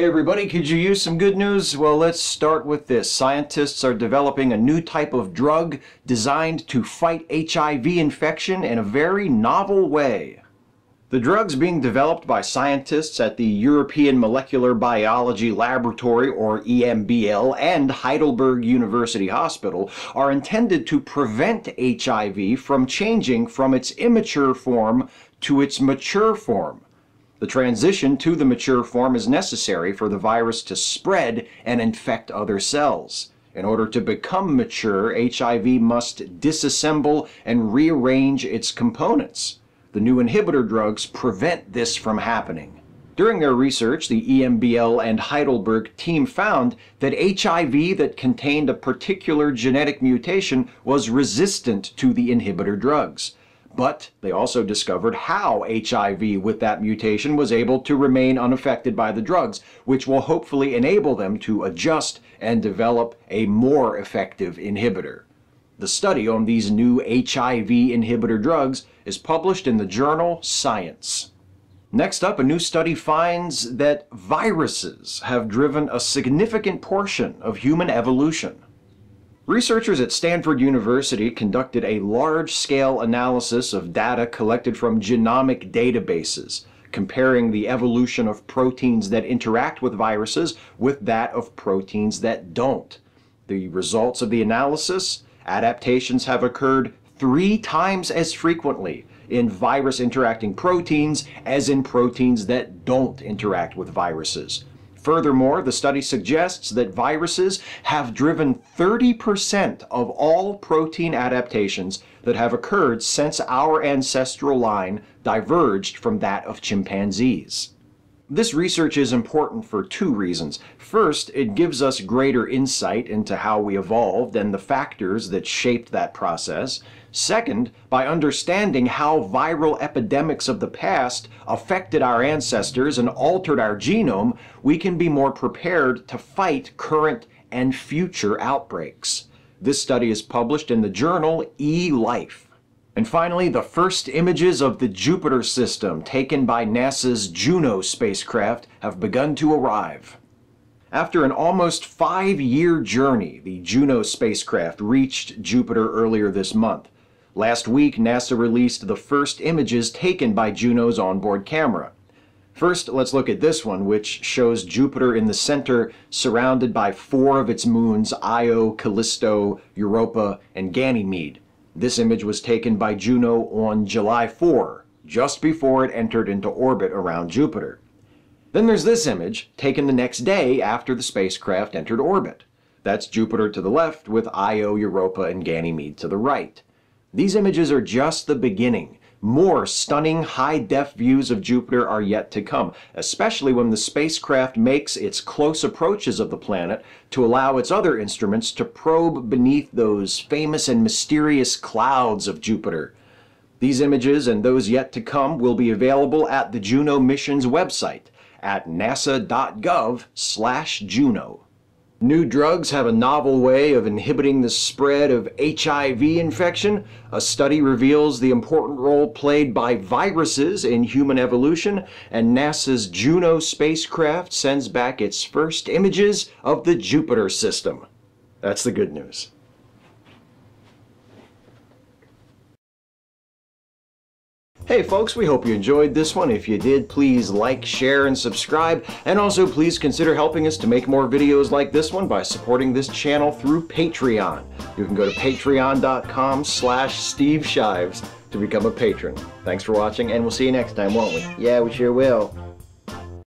Hey everybody, could you use some good news? Well, let's start with this. Scientists are developing a new type of drug designed to fight HIV infection in a very novel way. The drug's being developed by scientists at the European Molecular Biology Laboratory, or EMBL, and Heidelberg University Hospital are intended to prevent HIV from changing from its immature form to its mature form. The transition to the mature form is necessary for the virus to spread and infect other cells. In order to become mature, HIV must disassemble and rearrange its components. The new inhibitor drugs prevent this from happening. During their research, the EMBL and Heidelberg team found that HIV that contained a particular genetic mutation was resistant to the inhibitor drugs. But they also discovered how HIV with that mutation was able to remain unaffected by the drugs, which will hopefully enable them to adjust and develop a more effective inhibitor. The study on these new HIV inhibitor drugs is published in the journal Science. Next up, a new study finds that viruses have driven a significant portion of human evolution. Researchers at Stanford University conducted a large-scale analysis of data collected from genomic databases, comparing the evolution of proteins that interact with viruses with that of proteins that don't. The results of the analysis: adaptations have occurred 3 times as frequently in virus-interacting proteins as in proteins that don't interact with viruses. Furthermore, the study suggests that viruses have driven 30% of all protein adaptations that have occurred since our ancestral line diverged from that of chimpanzees. This research is important for 2 reasons. First, it gives us greater insight into how we evolved and the factors that shaped that process. Second, by understanding how viral epidemics of the past affected our ancestors and altered our genome, we can be more prepared to fight current and future outbreaks. This study is published in the journal eLife. And finally, the first images of the Jupiter system taken by NASA's Juno spacecraft have begun to arrive. After an almost 5-year journey, the Juno spacecraft reached Jupiter earlier this month. Last week, NASA released the first images taken by Juno's onboard camera. First, let's look at this one, which shows Jupiter in the center, surrounded by 4 of its moons, Io, Callisto, Europa, and Ganymede. This image was taken by Juno on July 4, just before it entered into orbit around Jupiter. Then there's this image, taken the next day after the spacecraft entered orbit. That's Jupiter to the left, with Io, Europa, and Ganymede to the right. These images are just the beginning. More stunning high-def views of Jupiter are yet to come, especially when the spacecraft makes its close approaches of the planet to allow its other instruments to probe beneath those famous and mysterious clouds of Jupiter. These images and those yet to come will be available at the Juno mission's website at nasa.gov/Juno. New drugs have a novel way of inhibiting the spread of HIV infection. A study reveals the important role played by viruses in human evolution, and NASA's Juno spacecraft sends back its first images of the Jupiter system. That's the good news. Hey folks, we hope you enjoyed this one. If you did, please like, share, and subscribe. And also please consider helping us to make more videos like this one by supporting this channel through Patreon. You can go to patreon.com/Steve Shives to become a patron. Thanks for watching, and we'll see you next time, won't we? Yeah, we sure will.